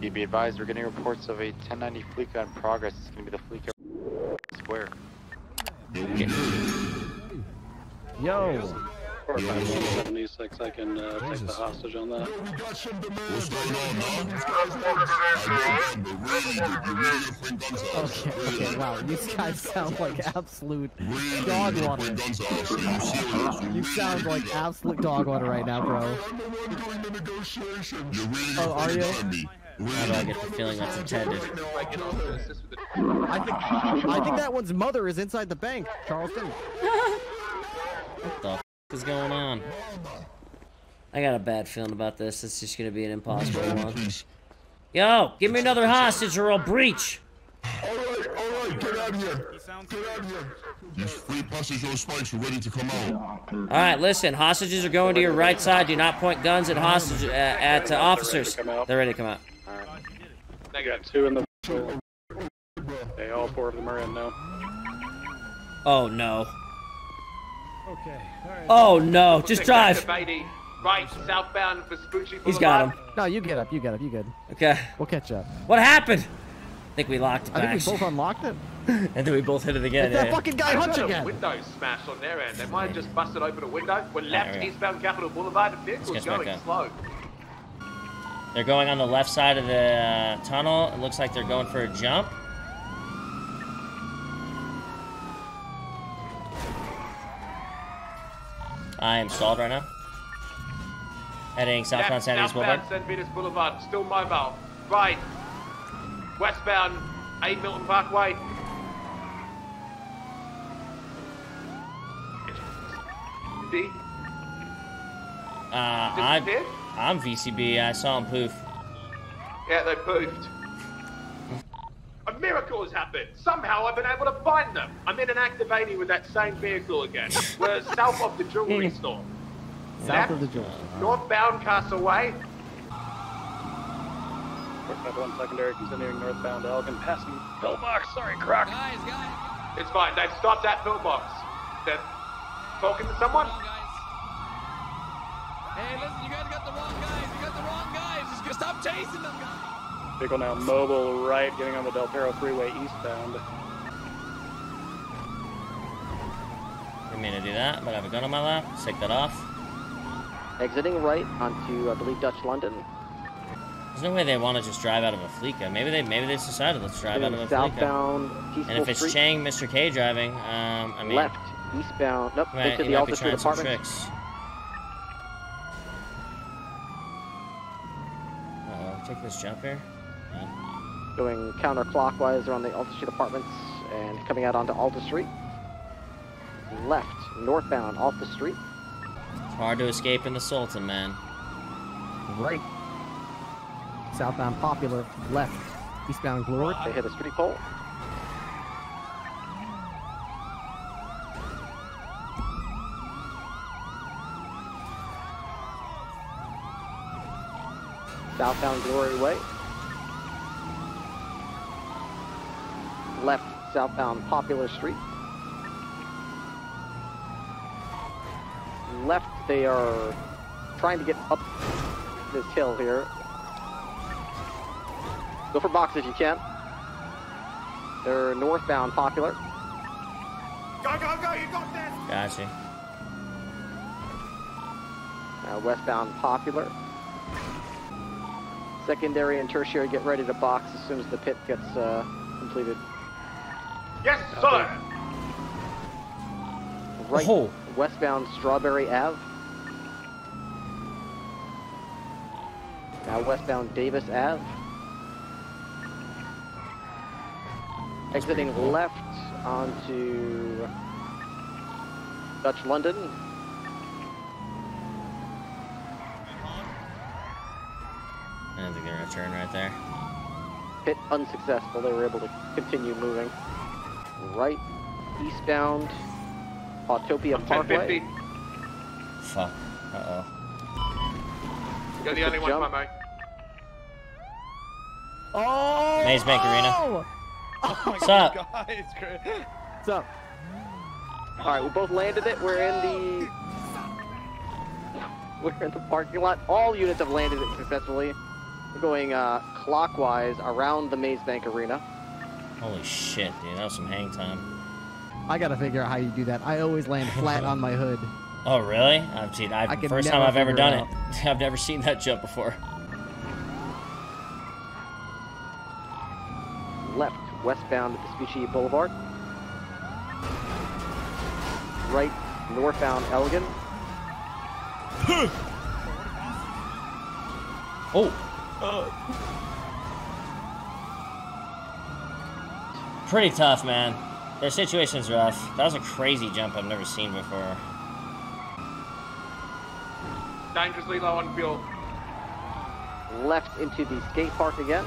You'd be advised, we're getting reports of a 1090 fleet gun in progress. It's going to be the fleet gun square. Okay. Yo! 45176, I can take the hostage on that. What's going on, man? Okay, wow, these guys sound like absolute dog water. You sound like absolute dog water right now, bro. Oh, are you? How do I get the feeling that's intended? I think that one's mother is inside the bank, Charleston. What the f*** is going on? I got a bad feeling about this. It's just gonna be an impossible one. Yo, give me another hostage or I'll breach! Alright, get out of here! Get out of here! These three hostages on spikes are ready to come out. Alright, listen, hostages are going to your right side. Do not point guns at hostages, at officers. They're ready to come out. Alright. I got two in the... Okay, all four of them are in now. Oh, no. Okay. Oh, no. Just drive! Right, southbound for Spoochie. He's got him. No, you get up. You get up. You good. Okay. We'll catch up. What happened? I think we locked it back. I think we both unlocked it. And then we both hit it again. That fucking guy hunts again. Windows smashed on their end. They might have just busted open a window. We're left eastbound Capitol Boulevard. The vehicle's going slow. They're going on the left side of the tunnel. It looks like they're going for a jump. I am stalled right now. Heading southbound San Vitas Boulevard, still mobile. Right, westbound 8 Milton Parkway. D. I'm VCB. I saw him poof. Yeah, they poofed. A miracle has happened. Somehow I've been able to find them. I'm in an activating with that same vehicle again. We're south of the jewelry store. South of the junction. Northbound Castaway. 451 secondary continuing northbound Elgin, passing pillbox. Sorry, Croc. Guys. It's fine. They've stopped at pillbox. They're talking to someone. Hey, listen, you guys got the wrong guys. You got the wrong guys. Just stop chasing them, guys. Vehicle now mobile right, getting on the Del Perro Freeway eastbound. Didn't mean to do that, but I have a gun on my lap. Let's take that off. Exiting right onto, I believe, Dutch London. There's no way they want to just drive out of a fleet gun. Maybe they decided let's drive out of a fleet gun. And if it's Street. Chang, Mr. K driving, I mean left, eastbound. Nope. Right, to the altitude apartment. Take this jump here. Going counterclockwise around the altitude apartments and coming out onto Alta Street. Left, northbound Alta Street. Hard to escape in the Sultan, man. Right. Southbound Popular, left. Eastbound Glory. They hit a street pole. Southbound Glory Way. Left, southbound Popular Street. Left, they are trying to get up this hill here. Go for box if you can. They're northbound Popular. Go, go, go, you got this! Gotcha. Now westbound Popular. Secondary and tertiary get ready to box as soon as the pit gets completed. Yes, sir! Right. Oh. Westbound Strawberry Ave. Now westbound Davis Ave. Exiting left onto Dutch London. I don't think they're gonna turn right there. Hit unsuccessful. They were able to continue moving. Right, eastbound. Autopia Parkway. Fuck. Uh-oh. You're the only one, my mate. Oh! Maze Bank Arena. Oh my God, it's great. What's up? Alright, we both landed it. We're in the parking lot. All units have landed it successfully. We're going clockwise around the Maze Bank Arena. Holy shit, dude. That was some hang time. I gotta figure out how you do that. I always land flat on my hood. Oh, really? First time I've ever done it. I've never seen that jump before. Left, westbound at Vespucci Boulevard. Right, northbound Elgin. Pretty tough, man. Their situation's rough. That was a crazy jump I've never seen before. Dangerously low on fuel. Left into the skate park again.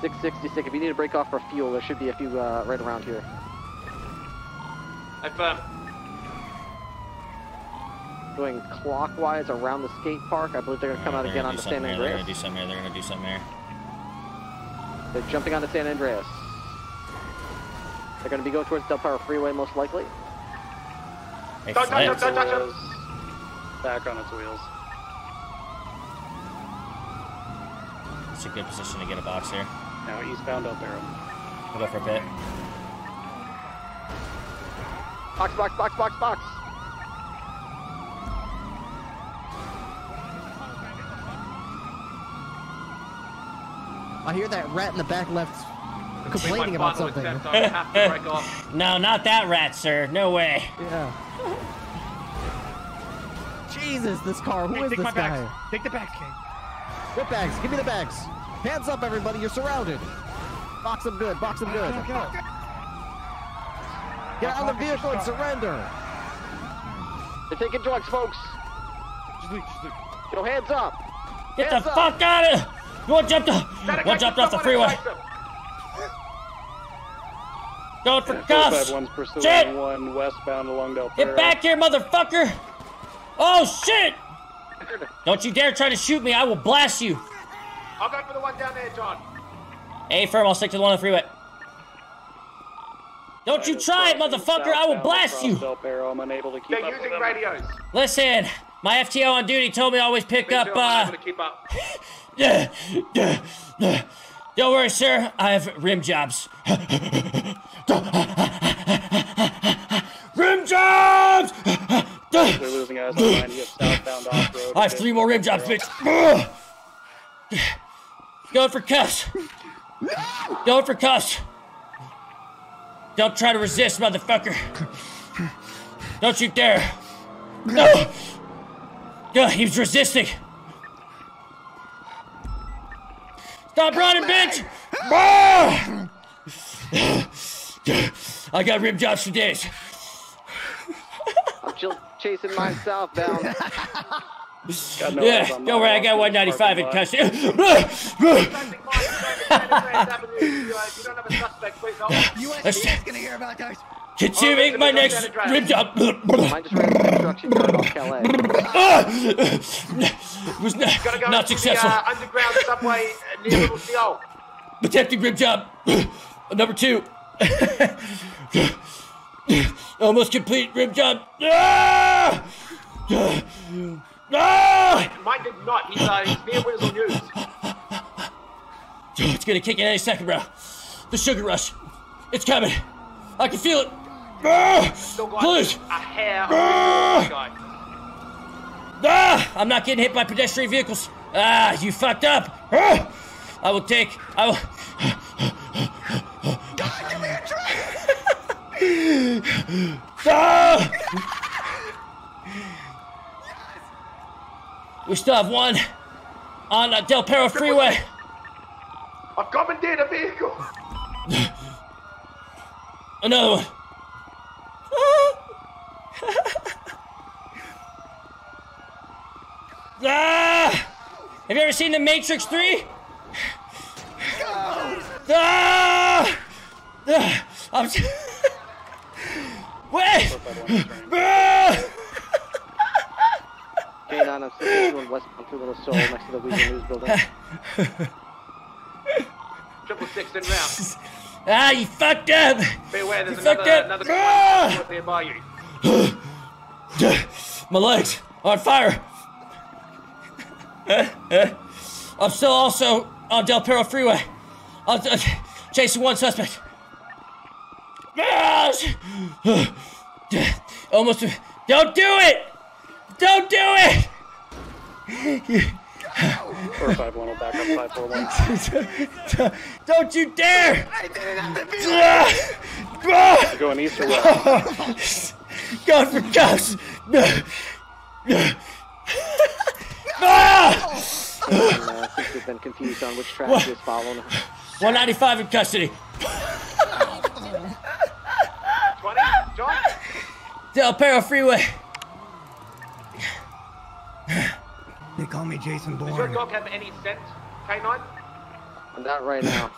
666. If you need to break off for fuel, there should be a few right around here. Affirm. Going clockwise around the skate park. I believe they're going to come out again onto San Andreas. They're going to do something here. They're jumping onto San Andreas. They're going to be going towards Del Perro Freeway, most likely. Back on its wheels. It's a good position to get a box here. Now eastbound Del Perro. We'll go for a pit. Box, box, box, box, box. I hear that rat in the back left complaining about something. No, not that rat, sir. No way. Yeah. Jesus, this car. Who is this guy? Bags. Take the bags, King. What bags? Give me the bags. Hands up, everybody. You're surrounded. Box them good. Box them good. Get out of the vehicle and surrender. They're taking drugs, folks. Just leave, just leave. Yo, hands up. Get the fuck out of here. One jumped off the freeway. Going for cuffs. Shit! One westbound along Del Perro. Get back here, motherfucker! Oh shit! Don't you dare try to shoot me! I will blast you. I'll go for the one down there, John. Hey, firm. I'll stick to the one on the freeway. Don't you try it, motherfucker! I will blast you. Del Perro. I'm unable to keep up. They're using radios. Listen, my FTO on duty told me I always pick up. I'm unable to keep up. Don't worry, sir. I have rim jobs. Rim jobs! I have 3 more rim jobs, bitch. Going for cuffs. Going for cuffs. Don't try to resist, motherfucker. Don't you dare. No. He was resisting. Stop running, bitch! I got rib jobs for days. I'm chasing mine southbound. Yeah, don't worry, I got 195 in custody. Consuming my next rib job. Was not successful. Underground subway near Little CO. Attempting rib job number 2. Almost complete rib job. No! Mine did not. He's near Whistle News. It's gonna kick in any second, bro. The sugar rush. It's coming. I can feel it. Still got a hair. I'm not getting hit by pedestrian vehicles. You fucked up. I will. God, give me a drink. We still have one on Del Perro Freeway. I've commandeered a vehicle. Another one. Have you ever seen The Matrix 3? I'm just... Wait! K9, I'm still doing westbound through Little Soul next to the Weekend News building. 666 in route. You fucked up! Beware, there's another nearby you. My legs are on fire! I'm still also on Del Perro Freeway. I'm chasing one suspect. Almost. Don't do it! Don't do it! 451 will back up 541. Don't you dare! I didn't have to be there! Going east or west? God for cops! He's been confused on which track he is following. 195 in custody. 20, John? Del Perro Freeway. They call me Jason Bourne. Does your dog have any scent, K9? Not right now.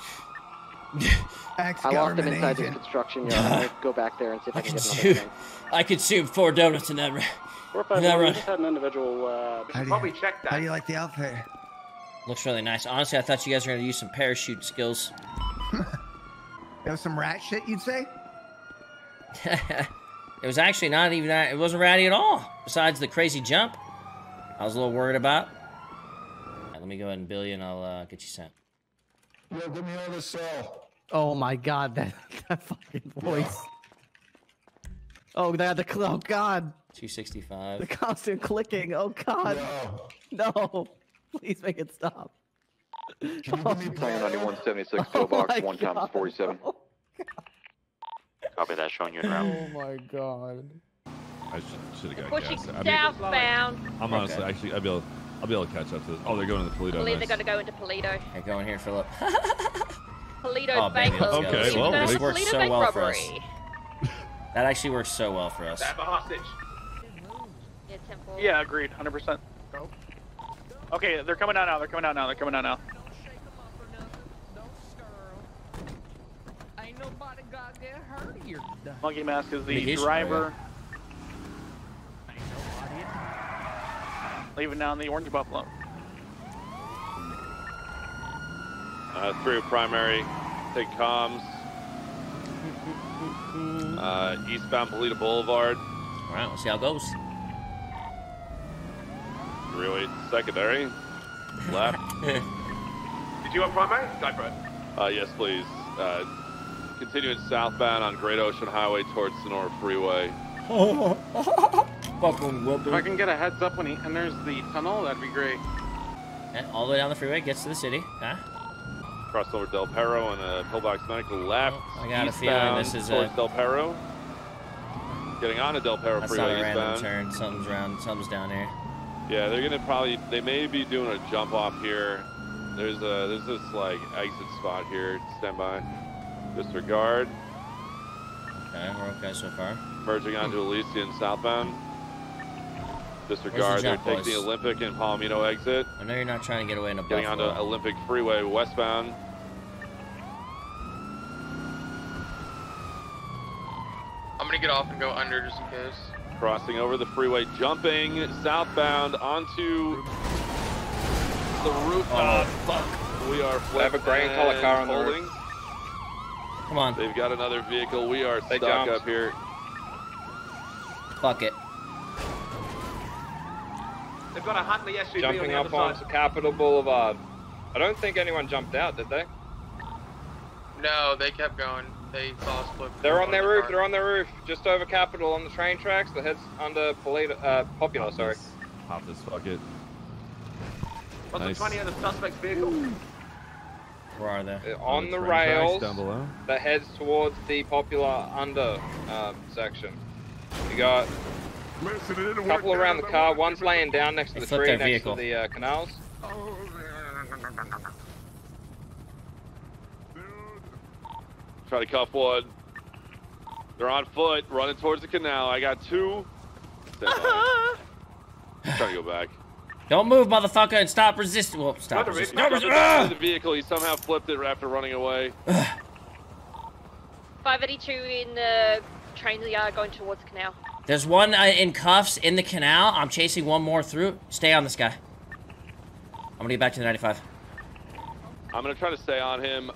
I lost him inside this construction yard. I'm gonna go back there and see if I can get another thing. I consumed 4 donuts in that run. We just had an individual. We should probably check that. How do you like the outfit? Looks really nice. Honestly, I thought you guys were gonna use some parachute skills. That was some rat shit, you'd say? It was actually not even that. It wasn't ratty at all. Besides the crazy jump, I was a little worried about. All right, let me go ahead and bill you, and I'll get you sent. Yo, give me all this cell. Oh my God, that fucking voice. Yeah. Oh, oh God. 265. The constant clicking. Oh God. Yeah. No, please make it stop. Can you give me plan 9176 PO Box 1 times 47? Oh, copy that, showing you in route. Oh my God. I should have got gas. Southbound. I'm honestly, actually, I'll be able to catch up to this. Oh, they're going to Polito. I believe they're going to go into Polito. Hey, go in here, Philip. Polito Bank. Okay, well, this works so well for us. That actually works so well for us. Have a hostage. Yeah, agreed, 100%. Okay, they're coming out now. Ain't nobody goddamn heard of your stuff. Monkey Mask is the driver. Leaving down the Orange Buffalo. Through primary, take comms. Eastbound Polito Boulevard. All right, we'll see how it goes. Really secondary. Left. Did you want primary? Yes, please. Continuing southbound on Great Ocean Highway towards Sonora Freeway. If I can get a heads up when he enters the tunnel, that'd be great. And all the way down the freeway, gets to the city. Huh? Cross over Del Perro on Pillbox Medical left. I got a feeling this is towards Del Perro. Getting on a Del Perro freeway. That's not a random turn. Something's round. Something's down here. Yeah, they're gonna probably. They may be doing a jump off here. There's this like exit spot here. Stand by. Disregard. Okay, we're okay so far. Merging onto Elysian southbound. Disregard. They're taking the Olympic and Palomino exit. I know you're not trying to get away in a Buffalo. Getting onto Olympic Freeway westbound. I'm gonna get off and go under just in case. Crossing over the freeway, jumping southbound onto the rooftop. Oh, fuck. We are flipped. Have a gray color car on the roof. Come on. They've got another vehicle. We are stuck up here. Fuck it. They've got a Huntley SUV jumping on the other side. Jumping up on Capitol Boulevard. I don't think anyone jumped out, did they? No, they kept going. They saw us flip. They're on their roof. They're on their roof. Just over Capitol on the train tracks. The head's under Popular, sorry. Pop this bucket. What's the 20 of the suspect's vehicle? Where are they? On the rails. Down below. That heads towards the Popular under section. You got a couple around the car, one's laying down next to the tree next to the canals. Try to cuff one. They're on foot, running towards the canal. I got 2. Try to go back. Don't move, motherfucker, and stop resisting. Well, stop resisting. No, the vehicle, he somehow flipped it after running away. 582 in the train yard going towards the canal. There's one in cuffs in the canal. I'm chasing one more through. Stay on this guy. I'm gonna get back to the 95. I'm gonna try to stay on him.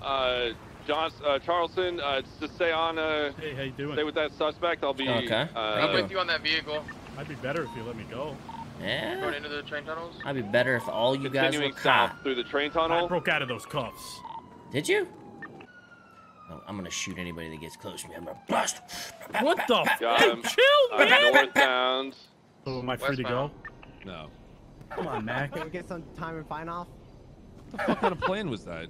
Charleston, just stay on. Hey, how you doing? Stay with that suspect. I'll be. Okay. I'm with you on that vehicle. I'd be better if you let me go. Yeah. Going into the train tunnels. I'd be better if all you guys were caught through the train tunnel. I broke out of those cuffs. Did you? Oh, I'm gonna shoot anybody that gets close to me. I'm gonna bust. What the? Chill, man. Northbound. Oh, am I free to go? No. Come on, Mac. Can we get some time and fine off? What the fuck kind of plan was that?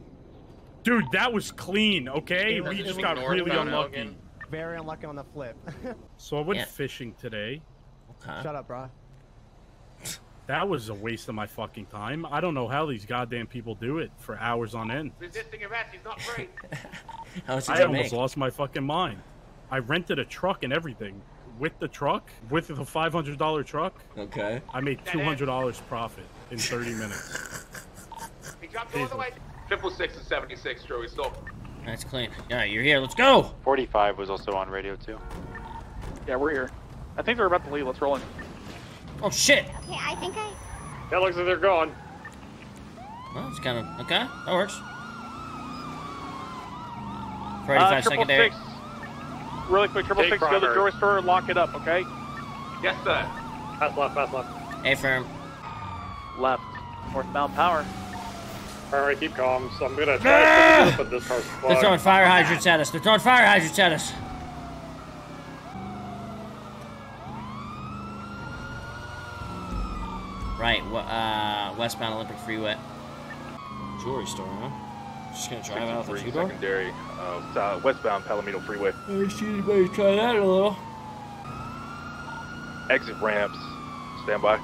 Dude, that was clean. Okay, we just got really unlucky. Again. Very unlucky on the flip. So I went fishing today. Okay. Shut up, bro. That was a waste of my fucking time. I don't know how these goddamn people do it for hours on end. Resisting arrest, he's not free. I almost lost my fucking mind. I rented a truck and everything. With the truck, with the $500 truck, okay, I made $200 profit in 30 minutes. He dropped all the way. 666 and 76, Joey Stoll. That's clean. All right, you're here. Let's go. 45 was also on radio too. Yeah, we're here. I think they're about to leave. Let's roll in. Oh shit. Okay, I think I. That looks like they're gone. Well, it's kind of okay. That works. 45 secondary. Really quick, 666, go to the jewelry store and lock it up, okay? Yes, sir. Pass left, pass left. A-firm. Left. Northbound power. Alright, keep calm, so I'm gonna try to put this car supply. They're throwing fire hydrants at us, they're throwing fire hydrants at us! Right, westbound Olympic Freeway. Jewelry store, huh? Just gonna drive out the secondary, westbound Palomino Freeway. Oh shit, better try that a little. Exit ramps, stand by.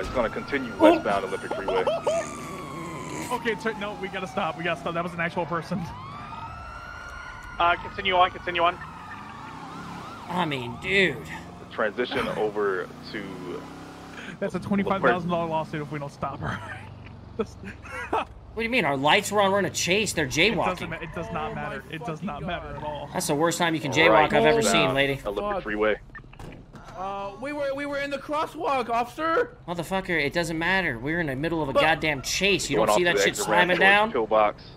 It's gonna continue westbound Olympic Freeway. Okay, no, we gotta stop. We gotta stop. That was an actual person. Continue on. Continue on. I mean, dude. Transition over to. That's a $25,000 lawsuit if we don't stop her. What do you mean? Our lights were on. We're in a chase. They're jaywalking. It does not matter. It does not matter at all. That's the worst time you can jaywalk I've ever seen, lady. Olympic Freeway. We were in the crosswalk, officer. Motherfucker, it doesn't matter. We're in the middle of a goddamn chase. You don't see that shit slamming down?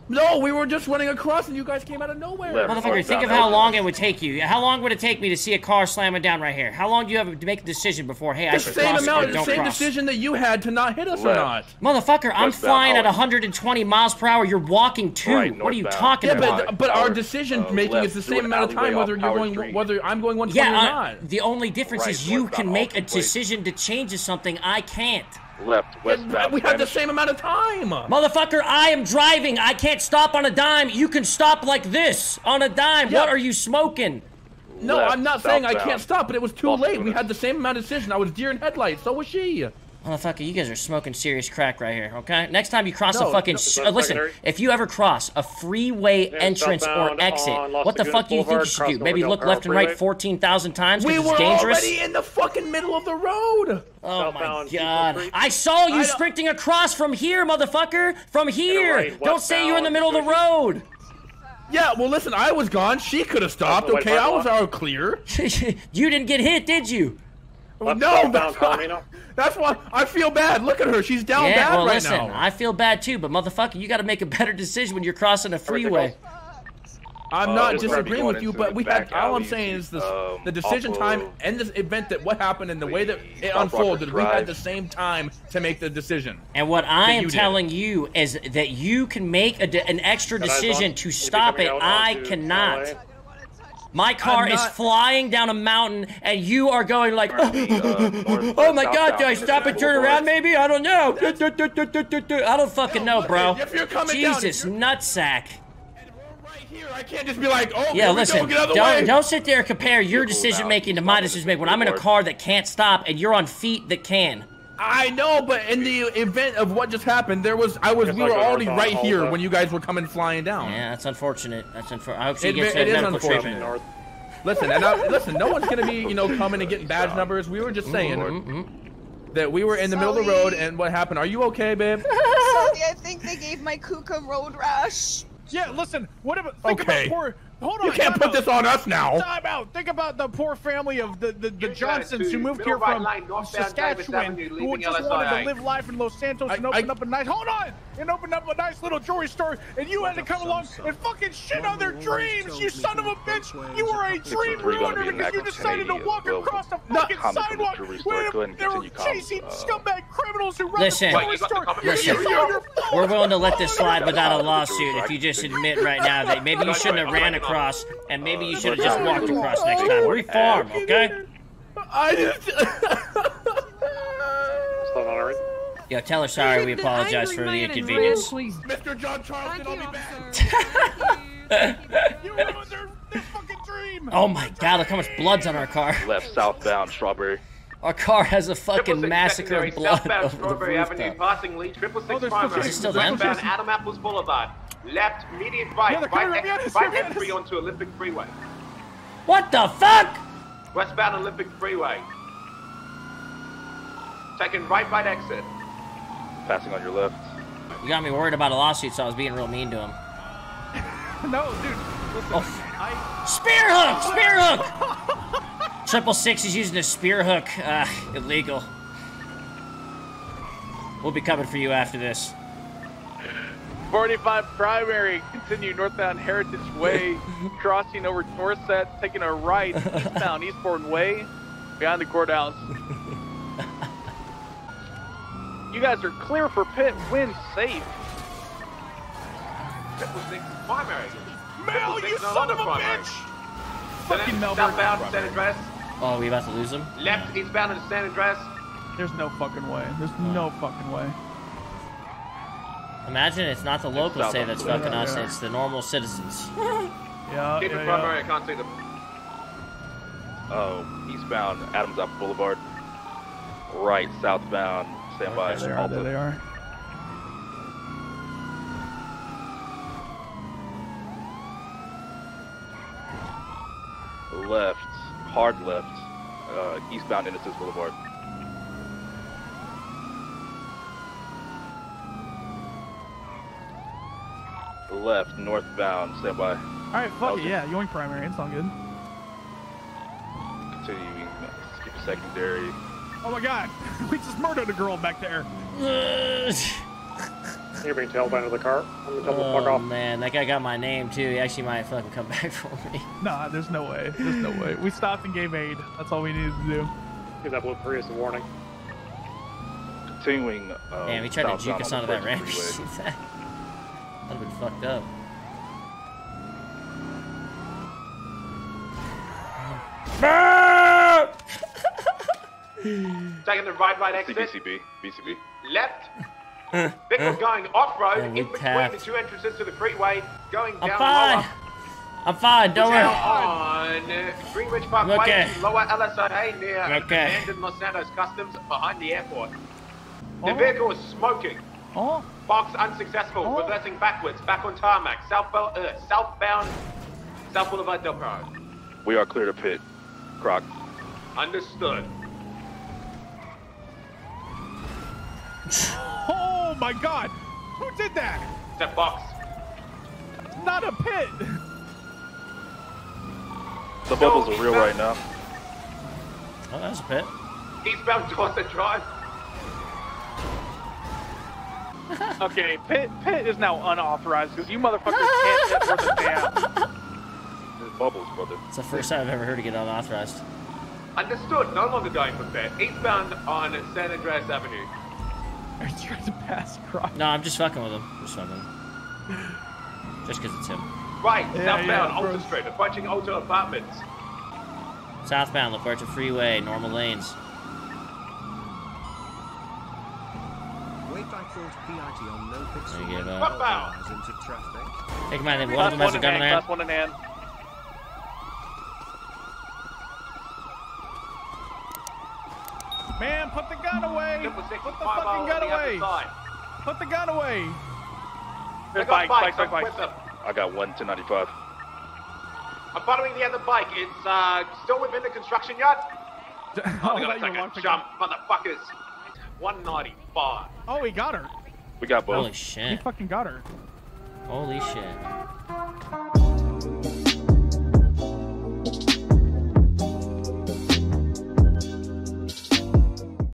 No, we were just running across, and you guys came out of nowhere. Motherfucker, think of how long it would take you. How long would it take me to see a car slamming down right here? How long do you have to make a decision before, hey, I should cross or don't cross? The same decision that you had to not hit us or not. Motherfucker, I'm flying at 120 miles per hour. You're walking too. What are you talking about? Yeah, but our decision making is the same amount of time whether you're going, whether I'm going 120 or not. The only difference is you can make a decision to change something. I can't. Left, westbound. We have the same amount of time. Motherfucker, I am driving. I can't stop on a dime. You can stop like this on a dime. Yep. What are you smoking? No, I'm not saying I can't stop, but it was too late. We had the same amount of decision. I was deer in headlights. So was she. Motherfucker, you guys are smoking serious crack right here, okay? Next time you cross a fucking... listen, if you ever cross a freeway entrance or exit, what the fuck do you think you should do? Maybe look left and right 14,000 times because it's dangerous? We were already in the fucking middle of the road! Oh my god. I saw you sprinting across from here, motherfucker! From here! Don't say you're in the middle of the road! Yeah, well listen, I was gone. She could have stopped, okay? I was out clear. You didn't get hit, did you? No, that's why I feel bad. Look at her. She's down bad right now. I feel bad too, but motherfucker, you got to make a better decision when you're crossing a freeway. I'm not disagreeing with you, but we had, all I'm saying is this, the decision time and this event that what happened and the way that it unfolded, we had the same time to make the decision. And what I am telling you is that you can make an extra decision to stop it. I cannot. My car is flying down a mountain, and you are going like, oh my god, do I stop and turn around maybe? I don't know. I don't fucking know, bro. Jesus, nutsack. I can't just be like, oh, yeah, listen, don't sit there and compare your decision making to my decision making when I'm in a car that can't stop and you're on feet that can. I know, but in the event of what just happened, there was we were already right here when you guys were coming flying down. Yeah, that's unfortunate. That's unfortunate. I hope she gets that medical treatment. Listen, and listen, no one's gonna be coming and getting badge numbers. We were just saying that we were in the middle of the road, and what happened? Are you okay, babe? Sorry, I think they gave my Kuka road rash. Yeah, listen. What about about poor? Hold on, you can't put this on us now. Time out. Think about the poor family of the Johnsons who moved here from Saskatchewan, who just wanted to live life in Los Santos and open up a nice. Hold on. and opened up a nice little jewelry store, and you had to come along and fucking shit on their dreams, you son of a bitch! You were a dream ruiner because you decided to walk across the fucking sidewalk when there were chasing scumbag criminals who run the jewelry store! Listen, we're willing to let this slide without a lawsuit if you just admit right now that maybe you shouldn't have ran across, and maybe you should have just walked across next time. Reform, okay? I just... Yo, tell her sorry, we apologize for the inconvenience. Mr. John Charleston, I'll be back. You ruined their fucking dream. Oh my god, look how much blood's on our car. Left southbound Strawberry. Our car has a fucking massacre of blood over Strawberry the Avenue, passing Lee 665. Is it still them? Adam Apples Boulevard. Left, median bike, bike entry onto Olympic Freeway. What the fuck? Westbound Olympic Freeway. Taking right exit. Passing on your left. You got me worried about a lawsuit, so I was being real mean to him. No, dude. Listen, oh. Spear hook! Spear hook! 666 is using a spear hook. Illegal. We'll be coming for you after this. 45 primary, continue northbound Heritage Way, crossing over Dorset, taking a right, eastbound Eastbourne Way, behind the courthouse. You guys are clear for pit, win safe. Triple six primary. Mel, you son of a bitch! Fucking Melbourne. Southbound San Andreas. Oh, we about to lose him? Left, eastbound in San Andreas. There's no fucking way. There's no fucking way. Imagine it's not the locals say that's fucking us, it's the normal citizens. Keep it primary, I can't see them. Oh, eastbound Adams Apple Boulevard. Right, southbound. Stand by. There they are. Left, hard left, eastbound Innocence Boulevard. Left, northbound, stand by. Alright, fuck it, yeah, you're primary, it's all good. Continuing, skip secondary. Oh my god, we just murdered a girl back there. You're being tailed under the car. I'm gonna double fuck off. Oh man, that guy got my name too. He actually might fucking come back for me. Nah, there's no way. There's no way. We stopped and gave aid. That's all we needed to do. Give that blue Prius a warning. Continuing. Man, he tried to juke us onto that ramp. That'd have been fucked up. Taking the right exit. BCB. Left. Vehicle going off-road in between the two entrances to the freeway, going down lower. I'm fine, don't worry. On Greenwich Parkway, lower LSIA near abandoned Los Santos Customs behind the airport. The vehicle is smoking. Box unsuccessful, reversing backwards, back on tarmac, southbound South Boulevard Del Prado. We are clear to pit, Croc. Understood. Oh my god! Who did that? That box. Not a pit! The bubbles are real right now. Oh, that's a pit. Eastbound Dorset Drive. Okay, pit is now unauthorized because you motherfuckers can't hit worth a damn. There's bubbles, brother. It's the first time I've ever heard it get unauthorized. Understood, no longer going for pit. Eastbound on San Andreas Avenue. Are you trying to pass Croc? No, I'm just fucking with him. Just because it's him. Right, southbound Alta Street, approaching Alta Apartments. Southbound, LaPuerta Freeway, normal lanes. Take my name, we'll have him as a gun in hand. Last one in hand. Man, put the gun away! Put the fucking gun away! Put the gun away! There's bike. I got one 1095. I'm following the other bike. It's still within the construction yard. Oh, they gotta take a jump, motherfuckers. 195. Oh, he got her. We got both. Holy shit. He fucking got her. Holy shit.